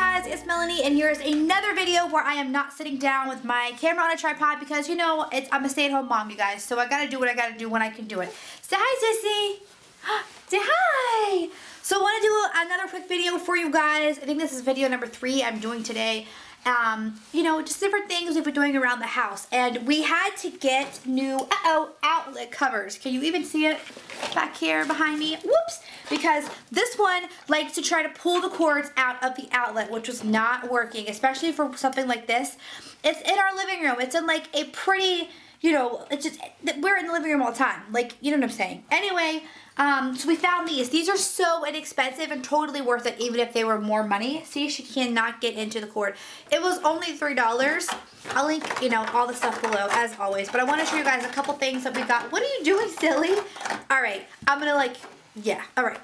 guys, it's Melanie, and here is another video where I am not sitting down with my camera on a tripod because, you know, I'm a stay-at-home mom, you guys, so I gotta do what I gotta do when I can do it. Say hi, Sissy! Say hi! So I want to do another quick video for you guys. I think this is video number 3 I'm doing today. You know, just different things we've been doing around the house. And we had to get new, outlet covers. Can you even see it back here behind me? Whoops! Because this one likes to try to pull the cords out of the outlet, which was not working, especially for something like this. It's in our living room. It's in like a pretty, you know, it's just, we're in the living room all the time. Like, you know what I'm saying. Anyway, so we found these. These are so inexpensive and totally worth it, even if they were more money. See, she cannot get into the cord. It was only $3. I'll link, you know, all the stuff below, as always. But I want to show you guys a couple things that we got. What are you doing, silly? All right. I'm going to, like, yeah. All right.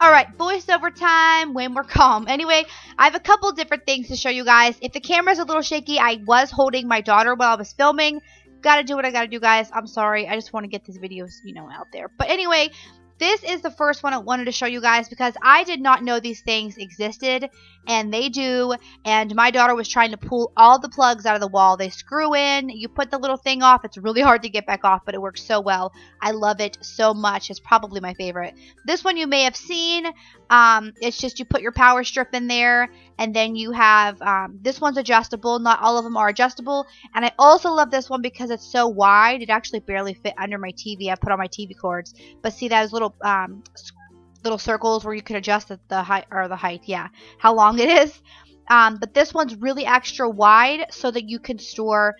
All right, voiceover time, way more calm. Anyway, I have a couple different things to show you guys. If the camera's a little shaky, I was holding my daughter while I was filming. Gotta do what I gotta do, guys. I'm sorry. I just want to get these videos, you know, out there. But anyway, this is the first one I wanted to show you guys because I did not know these things existed, and they do. And my daughter was trying to pull all the plugs out of the wall. They screw in. You put the little thing off. It's really hard to get back off, but it works so well. I love it so much. It's probably my favorite. This one you may have seen. It's just you put your power strip in there, and then you have, this one's adjustable. Not all of them are adjustable. And I also love this one because it's so wide. It actually barely fit under my TV. I put on my TV cords. But see those little circles where you can adjust the height, or the height, yeah, how long it is. But this one's really extra wide so that you can store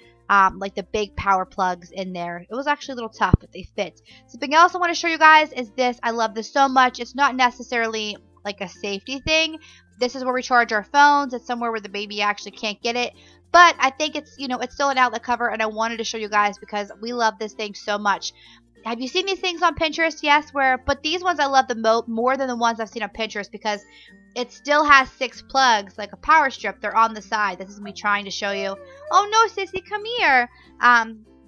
like the big power plugs in there. It was actually a little tough, but they fit. Something else I want to show you guys is this. I love this so much. It's not necessarily like a safety thing. This is where we charge our phones. It's somewhere where the baby actually can't get it. But I think it's, you know, it's still an outlet cover, and I wanted to show you guys because we love this thing so much. Have you seen these things on Pinterest? Yes, but these ones I love the more than the ones I've seen on Pinterest because it still has 6 plugs, like a power strip. They're on the side. This is me trying to show you. Oh no, Sissy, come here.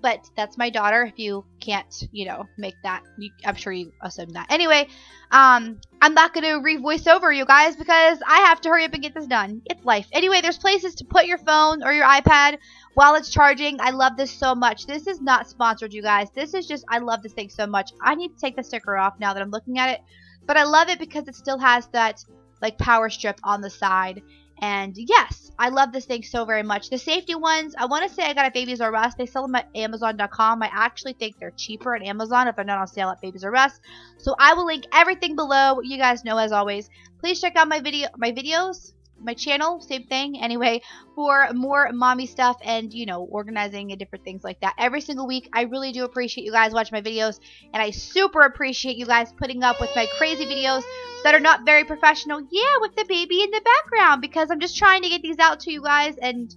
But that's my daughter. If you can't, you know, make that, I'm sure you assume that. Anyway, I'm not going to re-voice over you guys because I have to hurry up and get this done. It's life. Anyway, there's places to put your phone or your iPad while it's charging. I love this so much. This is not sponsored, you guys. This is just, I love this thing so much. I need to take the sticker off now that I'm looking at it. But I love it because it still has that, like, power strip on the side. And yes, I love this thing so very much. The safety ones, I want to say I got at Babies R Us. They sell them at Amazon.com. I actually think they're cheaper at Amazon if they're not on sale at Babies R Us. So I will link everything below. You guys know, as always, please check out my videos, my channel, same thing. Anyway, for more mommy stuff and, you know, organizing and different things like that every single week. I really do appreciate you guys watching my videos, and I super appreciate you guys putting up with my crazy videos that are not very professional. Yeah, with the baby in the background, because I'm just trying to get these out to you guys, and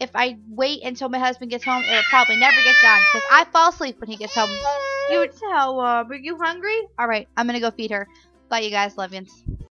if I wait until my husband gets home, it'll probably never get done because I fall asleep when he gets home. You tell, are you hungry? All right, I'm gonna go feed her. Bye, you guys. Love you.